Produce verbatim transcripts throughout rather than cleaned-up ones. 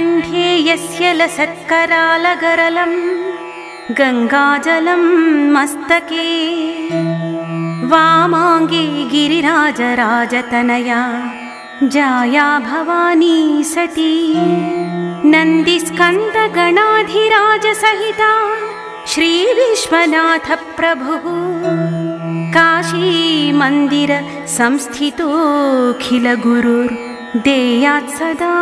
कण्ठे यस्य लसत्करालगरलं गंगाजलं मस्तके वामांगे गिरिराजराजतनया जाया भवानी सती नंदिस्कंदगणाधिराजसहिता श्री विश्वनाथ प्रभु काशी मंदिर संस्थितोऽखिल गुरुर् देयात् सदा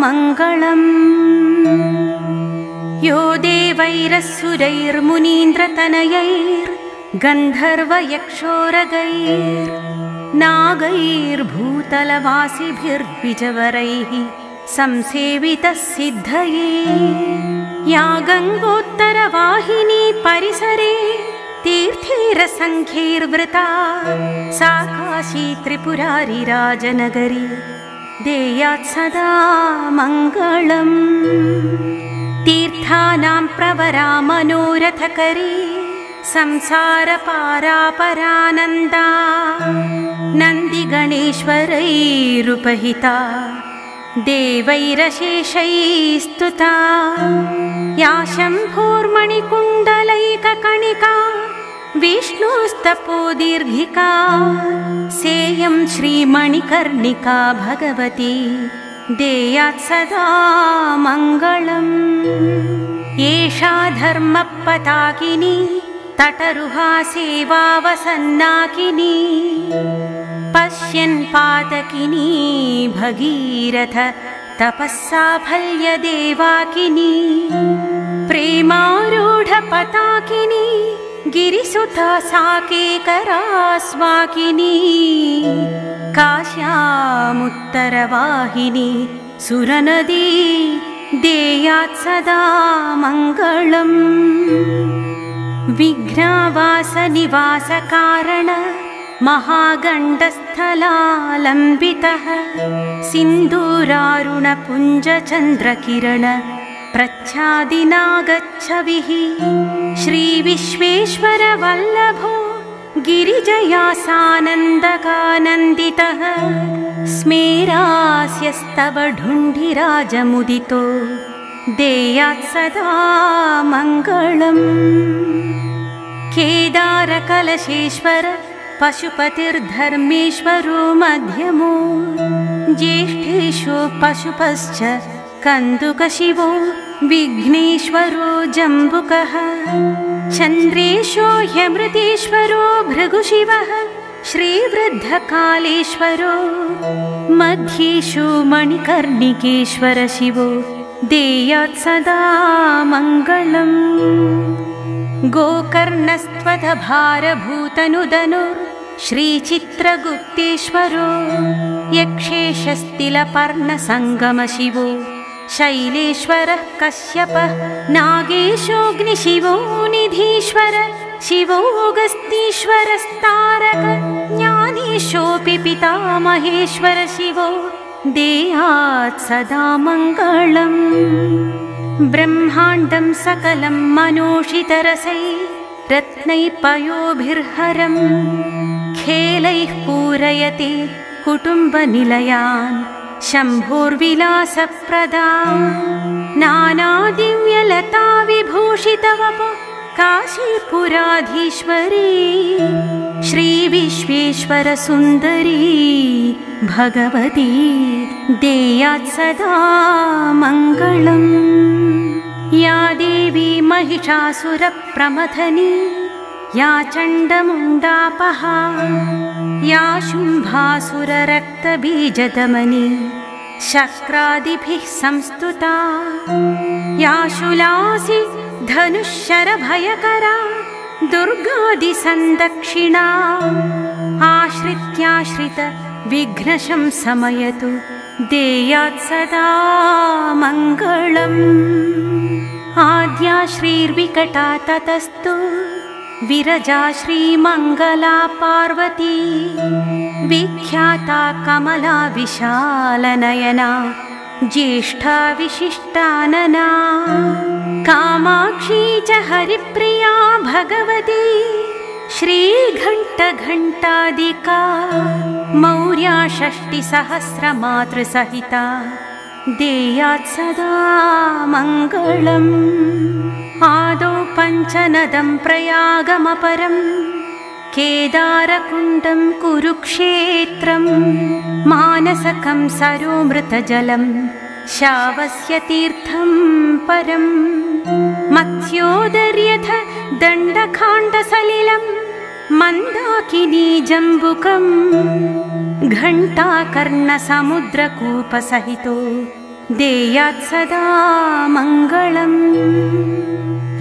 मंगलम्। यो देवैरसुरैर्मुनीन्द्रतनयैर् गन्धर्वयक्षोरगैर् नागैर्भूतलवासिभिर्द्विजवरैः संसेवितः सिद्धये या गंगोत्तरवाहिनी परिसरे तीर्थैरसंख्यैर्वृता सा काशी त्रिपुरारी राजनगरी देयात् सदा मंगलम्। तीर्थानां प्रवरा मनोरथकरी संसार पारापरानन्दा नन्दिगणेश्वरैरुपहिता देवैरशेषैस्तुता या शम्भोर्मणिकुण्डलैककणिका विष्णुस्तपोदीर्घिका सेयं श्रीमणिकर्णिका भगवती देयात् सदा मङ्गलम्। एषा धर्मपताकिनी तटरुहा सेवावसन्नाकिनी पश्यन् पातकिनी भगीरथ तपस्साफल्यदेवाकिनी प्रेमारूढपताकिनी गिरिसुता साकेकरास्वाकिनी काश्यामुत्तरवाहिनी सुरनदी देयात् सदा मङ्गलम्। विघ्नवासनिवासकारण महागण्डस्थलालम्बितः सिन्दूरारुणपुञ्जचन्द्रकिरण प्रच्छादिनागच्छविः श्रीविश्वेश्वरवल्लभो गिरिजयासानन्दकानन्दितः स्मेरास्यस्तव ढुण्ढिराजमुदितो देयात् सदा मङ्गलम्। केदारकलशेश्वर पशुपतिर्धर्मेश्वरो मध्यमो ज्येष्ठेशो पशुपश्च कन्दुकशिवो विघ्नेश्वरो जम्बुकः चन्द्रेशो ह्यमृतेश्वरो भृगुशिवः श्रीवृद्धकालेश्वरो मध्येशो मणिकर्णिकेश्वर शिवो देयात् सदा मङ्गलम्। गोकर्णस्त्वदभारभूतनुदनुर् श्रीचित्रगुप्तेश्वरो यक्षेशस्तिलपर्णसङ्गमशिवो शैलेश्वरः कश्यपः नागेशोऽग्निशिवो निधीश्वर शिवोऽगस्तीश्वरस्तारक ज्ञानेशोऽपि पितामहेश्वर शिवो देयात् सदा मङ्गलम्। ब्रह्माण्डं सकलं मनोषितरसै रत्नैपयोभिर्हरं खेलैः पूरयते कुटुम्बनिलयान् शम्भोर्विलासप्रदान् नानादिव्यलताविभूषितवपुः काशीपुराधीश्वरी श्रीविश्वेश्वरसुन्दरी भगवती देयात् सदा मङ्गलम्। या देवी महिषासुरप्रमथनी या चण्डमुण्डापहा या शुम्भासुररक्तबीजदमनी शक्रादिभिः संस्तुता या शूलासि धनुःशरभयकरा दुर्गादिसंदक्षिणा आश्रित्याश्रित विघ्नशं समयतु देयात् सदा मङ्गलम्। आद्या श्रीर्विकटा ततस्तु विरजा श्रीमङ्गला पार्वती विख्याता कमला विशालनयना ज्येष्ठा विशिष्टानना कामाक्षी च हरिप्रिया भगवती श्रीघण्टघण्टादिका मौर्या षष्टिसहस्रमातृसहिता देयात् सदा मंगलम् आदौ पंचनदं प्रयागमपरं केदारकुण्डं कुरुक्षेत्रं मानसकं सरोमृतजलं शावस्य तीर्थं परं मत्स्योदर्यथ दण्डकाण्डसलिलं मंदाकिनी जम्बुकं घंटाकर्णसमुद्रकूपसहितो देयात् सदा मंगलम्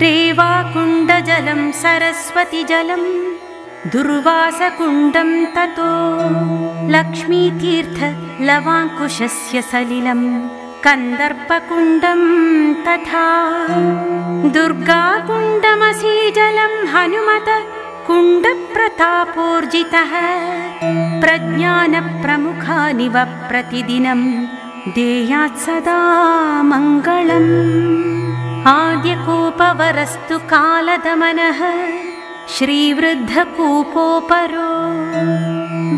रेवाकुण्डजलं सरस्वतीजलं दुर्वासकुण्डं ततो लक्ष्मीतीर्थ लवांकुशस्य सलिलं कन्दर्पकुण्डं तथा दुर्गाकुण्डमसीजलं हनुमत कुण्डप्रतापोर्जितः प्रज्ञानप्रमुखानिव प्रतिदिनं देयात् सदा मङ्गलम् आद्यकोपवरस्तु कालदमनः श्रीवृद्धकूपोपरो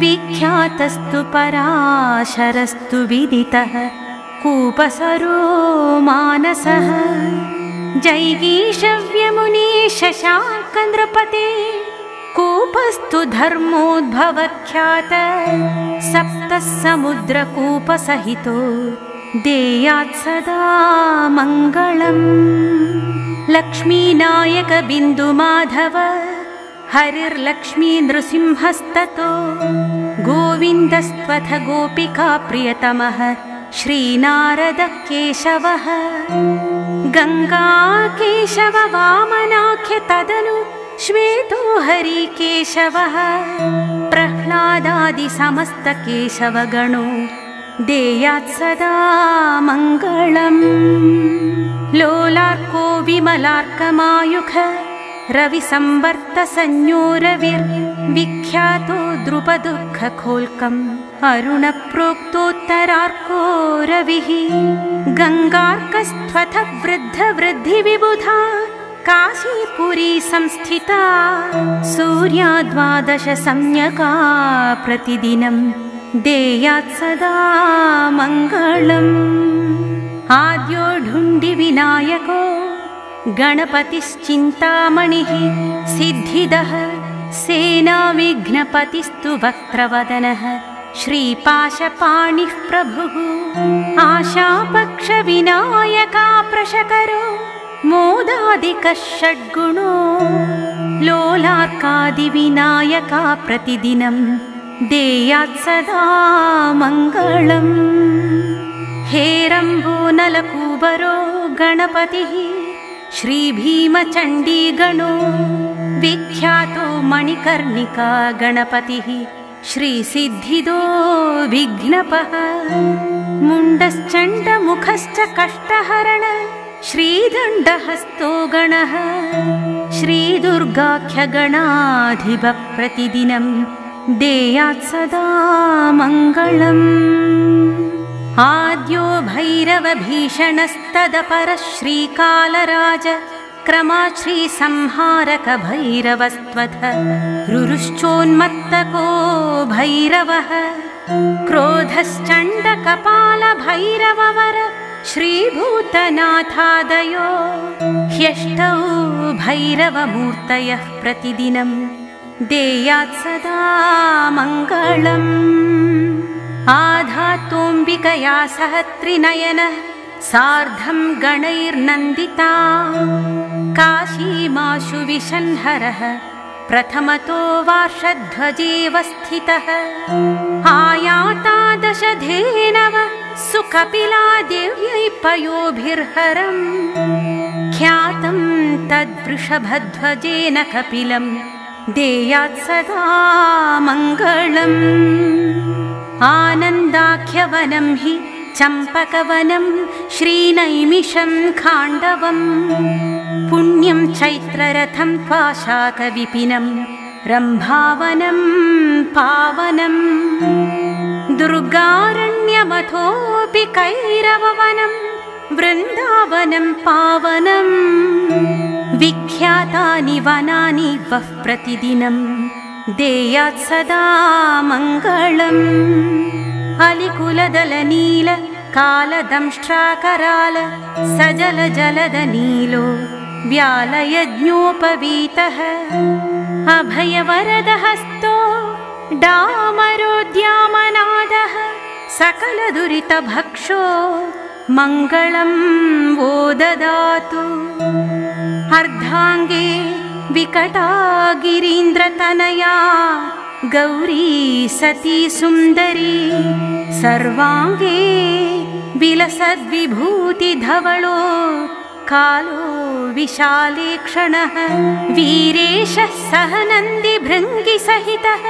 विख्यातस्तु पराशरस्तु विदितः कूपसरो मानसः जैगीषव्यमुनि शशाकनृपते कूपस्तु धर्मोद्भवख्यात सप्तसमुद्रकूपसहितो देयात् सदा मंगलम् लक्ष्मीनायक बिन्दुमाधव हरिर्लक्ष्मी नृसिंहस्ततो गोविन्दस्त्वथ गोपिका प्रियतमः श्रीनारद केशवः गंगा केशव वामनाख्य तदनु श्वेतो हरि केशवः प्रह्लादादि समस्त केशवगणो देयात् सदा मंगलम् लोलार्को विमलार्कमायुख रविसंवर्तसंयोरविर् विख्यातो द्रुपदुःखखोल्कम् अरुणप्रोक्तोत्तरार्को रविः गंगार्कस्त्वथ वृद्धवृद्धिविबुधा काशीपुरी संस्थिता सूर्या द्वादश सम्यका प्रतिदिनं देयात् सदा मंगलम् आद्यो ढुण्डिविनायको गणपतिश्चिन्तामणिः सिद्धिदः सेनाविघ्नपतिस्तु वक्त्रवदनः श्रीपाशपाणिः प्रभुः आशापक्षविनायका प्रशकरो मोदादिकः षड्गुणो लोलार्कादिविनायका प्रतिदिनं देयात् सदा मंगलम् हेरम्बोनलकूबरो गणपतिः श्रीभीमचण्डीगणो विख्यातो मणिकर्णिका गणपतिः श्रीसिद्धिदो विघ्नपः मुण्डश्चण्डमुखश्च कष्टहरण श्रीदण्डहस्तो गणः श्रीदुर्गाख्यगणाधिप प्रतिदिनं देयात् सदा मङ्गलम् आद्यो भैरव भीषणस्तदपर श्रीकालराज क्रमाश्री संहारक भैरवस्त्वथ रुरुश्चोन्मत्तको भैरवः क्रोधश्चण्ड कपाल भैरववर श्रीभूतनाथादयो ह्यष्टौ भैरवमूर्तयः प्रतिदिनं देयात् सदा मङ्गलम् आधातोऽम्बिकया सह त्रिनयनः सार्धं गणैर्नन्दिता काशीमाशु विषन्हरः प्रथमतो वार्षध्वजेव स्थितः आयातादशधेनव सुकपिला देव्यैपयोभिर्हरं ख्यातं तद्वृषभध्वजेन कपिलं देयात् सदा मङ्गलम् आनन्दाख्यवनं हि चम्पकवनं श्रीनैमिषं खाण्डवं पुण्यं चैत्ररथं पाशाकविपिनं रम्भावनं पावनं दुर्गारण्यमथोऽपि कैरववनं वृन्दावनं पावनं विख्यातानि वनानि वः प्रतिदिनं देयात् सदा मङ्गलम् अलिकुलदलनील कालदंष्ट्राकराल सजल जलद नीलो व्यालयज्ञोपवीतः अभयवरद हस्तो डामरोद्यामनादः सकल दुरित भक्षो मंगलं वो ददातु। अर्धांगे विकटा गिरीन्द्रतनया गौरी सती सुंदरी सर्वांगे विलसद्विभूतिधवलो कालो विशालेक्षणः वीरेशः सहनंदि भृंगि सहितः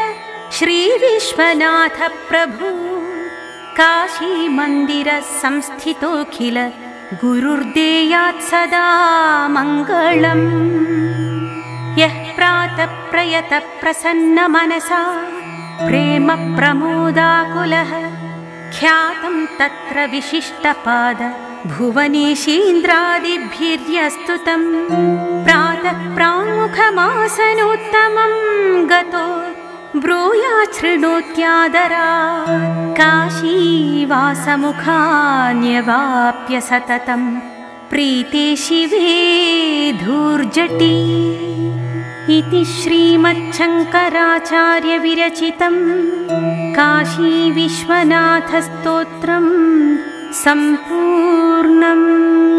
श्री विश्वनाथ प्रभु काशी मंदिर संस्थितोऽखिल गुरुर्देयात् सदा मंगलम्। यः प्रातः प्रयतः प्रसन्न मनसा प्रेम प्रमोदाकुलः ख्यातं तत्र विशिष्टपाद भुवनेशीन्द्रादिभिर्यस्तुतं प्रातः प्रामुखमासनोत्तमं गतो ब्रूया शृणोत्यादरा काशीवासमुखान्यवाप्य सततं प्रीते शिवे धूर्जटी। इति श्रीमच्छङ्कराचार्यविरचितं काशी विश्वनाथस्तोत्रं सम्पूर्णम्।